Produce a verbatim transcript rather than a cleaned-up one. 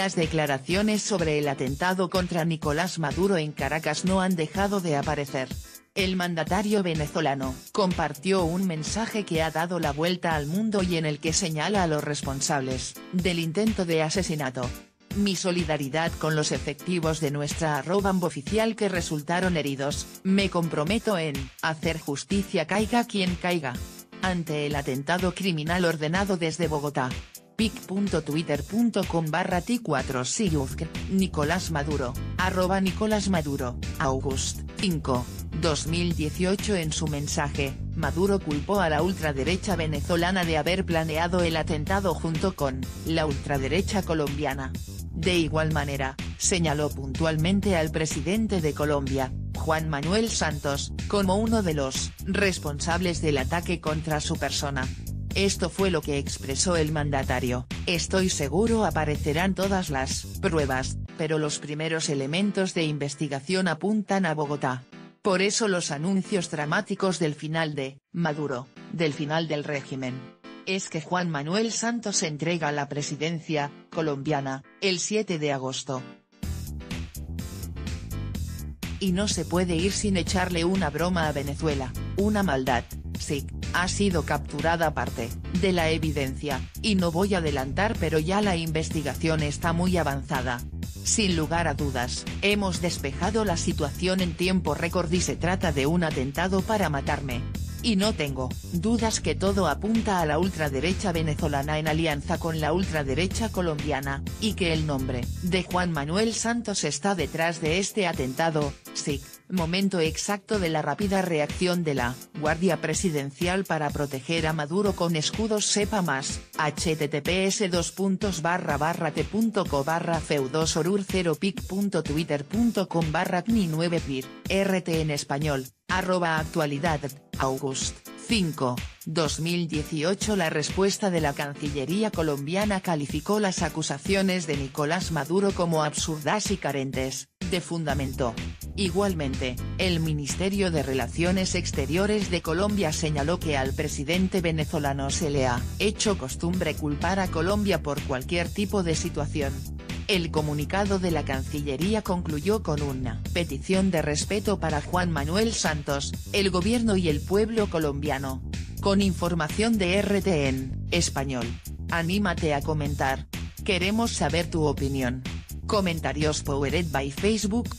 Las declaraciones sobre el atentado contra Nicolás Maduro en Caracas no han dejado de aparecer. El mandatario venezolano compartió un mensaje que ha dado la vuelta al mundo y en el que señala a los responsables del intento de asesinato. Mi solidaridad con los efectivos de nuestra arroba oficial que resultaron heridos, me comprometo en hacer justicia caiga quien caiga. Ante el atentado criminal ordenado desde Bogotá. pic punto twitter punto com barra t cuatro siuzc, Nicolás Maduro, arroba Nicolás Maduro, August cinco, dos mil dieciocho. En su mensaje, Maduro culpó a la ultraderecha venezolana de haber planeado el atentado junto con la ultraderecha colombiana. De igual manera, señaló puntualmente al presidente de Colombia, Juan Manuel Santos, como uno de los responsables del ataque contra su persona. Esto fue lo que expresó el mandatario. Estoy seguro aparecerán todas las pruebas, pero los primeros elementos de investigación apuntan a Bogotá. Por eso los anuncios dramáticos del final de Maduro, del final del régimen. Es que Juan Manuel Santos entrega la presidencia colombiana el siete de agosto. Y no se puede ir sin echarle una broma a Venezuela, una maldad. Sí, ha sido capturada parte de la evidencia, y no voy a adelantar, pero ya la investigación está muy avanzada. Sin lugar a dudas, hemos despejado la situación en tiempo récord y se trata de un atentado para matarme. Y no tengo dudas que todo apunta a la ultraderecha venezolana en alianza con la ultraderecha colombiana, y que el nombre de Juan Manuel Santos está detrás de este atentado. Sí, momento exacto de la rápida reacción de la Guardia Presidencial para proteger a Maduro con escudos. Sepa más, https dos barra barra t punto co barra feudosor cero pic punto twitter punto com barra c n i nueve pir, rt en español, arroba actualidad. August cinco, dos mil dieciocho. La respuesta de la Cancillería colombiana calificó las acusaciones de Nicolás Maduro como absurdas y carentes de fundamento. Igualmente, el Ministerio de Relaciones Exteriores de Colombia señaló que al presidente venezolano se le ha hecho costumbre culpar a Colombia por cualquier tipo de situación. El comunicado de la Cancillería concluyó con una petición de respeto para Juan Manuel Santos, el gobierno y el pueblo colombiano. Con información de R T en español. Anímate a comentar. Queremos saber tu opinión. Comentarios powered by Facebook.